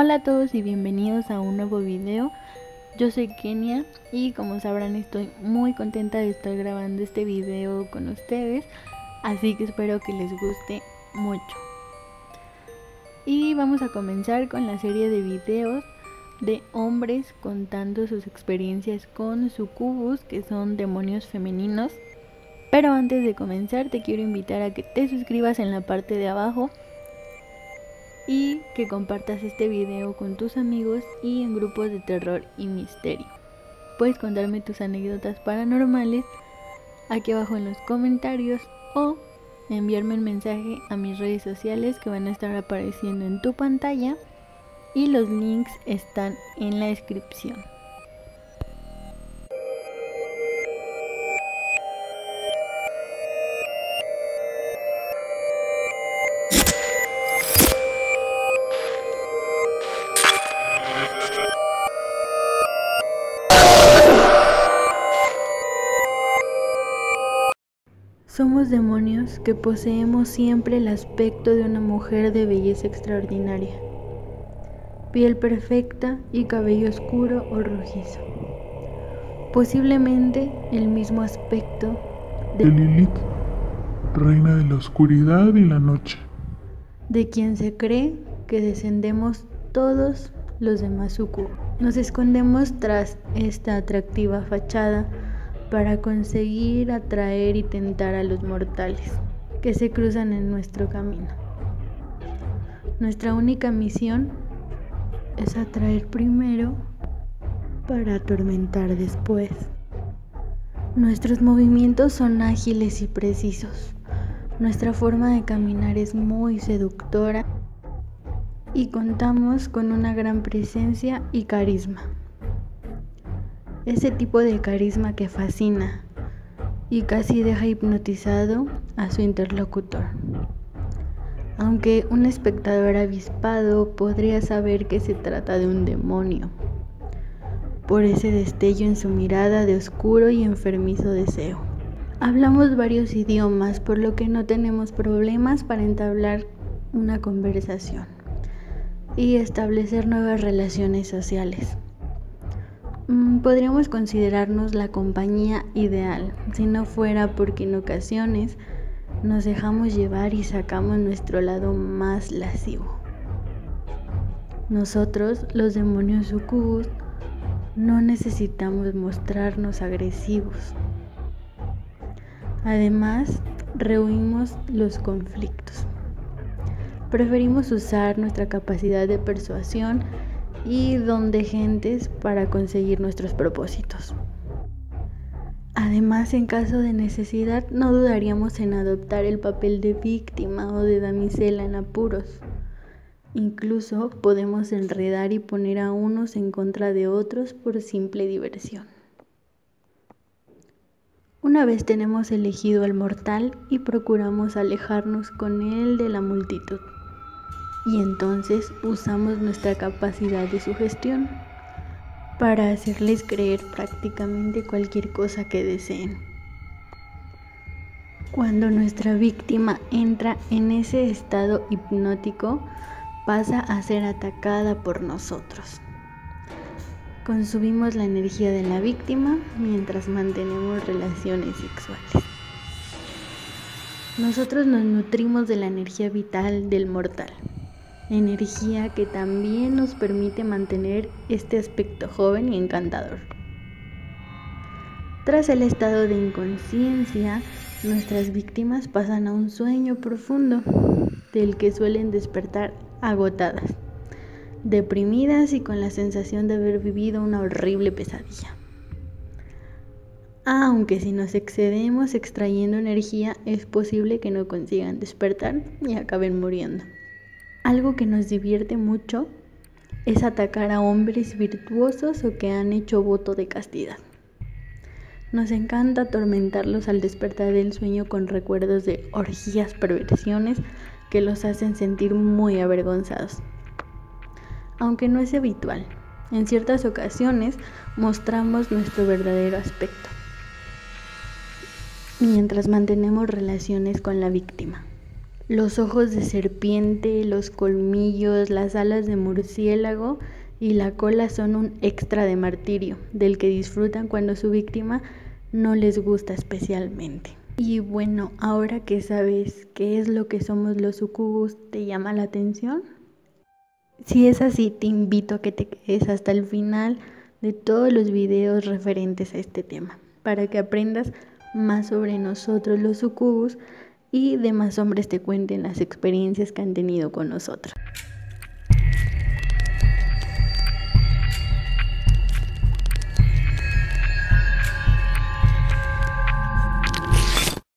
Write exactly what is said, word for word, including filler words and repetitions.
Hola a todos y bienvenidos a un nuevo video. Yo soy Kenia y como sabrán estoy muy contenta de estar grabando este video con ustedes, así que espero que les guste mucho. Y vamos a comenzar con la serie de videos de hombres contando sus experiencias con Sucubus, que son demonios femeninos. Pero antes de comenzar te quiero invitar a que te suscribas en la parte de abajo y que compartas este video con tus amigos y en grupos de terror y misterio. Puedes contarme tus anécdotas paranormales aquí abajo en los comentarios o enviarme un mensaje a mis redes sociales que van a estar apareciendo en tu pantalla y los links están en la descripción. Somos demonios que poseemos siempre el aspecto de una mujer de belleza extraordinaria, piel perfecta y cabello oscuro o rojizo, posiblemente el mismo aspecto de, de Lilith, reina de la oscuridad y la noche, de quien se cree que descendemos todos los demás sucubos. Nos escondemos tras esta atractiva fachada para conseguir atraer y tentar a los mortales que se cruzan en nuestro camino. Nuestra única misión es atraer primero para atormentar después. Nuestros movimientos son ágiles y precisos. Nuestra forma de caminar es muy seductora y contamos con una gran presencia y carisma. Ese tipo de carisma que fascina y casi deja hipnotizado a su interlocutor. Aunque un espectador avispado podría saber que se trata de un demonio, por ese destello en su mirada de oscuro y enfermizo deseo. Hablamos varios idiomas, por lo que no tenemos problemas para entablar una conversación y establecer nuevas relaciones sociales. Podríamos considerarnos la compañía ideal, si no fuera porque en ocasiones nos dejamos llevar y sacamos nuestro lado más lascivo. Nosotros, los demonios sucubus, no necesitamos mostrarnos agresivos. Además, rehuimos los conflictos. Preferimos usar nuestra capacidad de persuasión y don de gentes para conseguir nuestros propósitos. Además, en caso de necesidad, no dudaríamos en adoptar el papel de víctima o de damisela en apuros. Incluso podemos enredar y poner a unos en contra de otros por simple diversión. Una vez tenemos elegido al mortal y procuramos alejarnos con él de la multitud. Y entonces usamos nuestra capacidad de sugestión para hacerles creer prácticamente cualquier cosa que deseen. Cuando nuestra víctima entra en ese estado hipnótico, pasa a ser atacada por nosotros. Consumimos la energía de la víctima mientras mantenemos relaciones sexuales. Nosotros nos nutrimos de la energía vital del mortal. Energía que también nos permite mantener este aspecto joven y encantador. Tras el estado de inconsciencia, nuestras víctimas pasan a un sueño profundo, del que suelen despertar agotadas, deprimidas y con la sensación de haber vivido una horrible pesadilla. Aunque si nos excedemos extrayendo energía, es posible que no consigan despertar y acaben muriendo. Algo que nos divierte mucho es atacar a hombres virtuosos o que han hecho voto de castidad. Nos encanta atormentarlos al despertar del sueño con recuerdos de orgías, perversiones que los hacen sentir muy avergonzados. Aunque no es habitual, en ciertas ocasiones mostramos nuestro verdadero aspecto mientras mantenemos relaciones con la víctima. los ojos de serpiente, los colmillos, las alas de murciélago y la cola son un extra de martirio, del que disfrutan cuando su víctima no les gusta especialmente. Y bueno, ahora que sabes qué es lo que somos los sucubus, ¿te llama la atención? Si es así, te invito a que te quedes hasta el final de todos los videos referentes a este tema, para que aprendas más sobre nosotros los sucubus y demás hombres te cuenten las experiencias que han tenido con nosotros.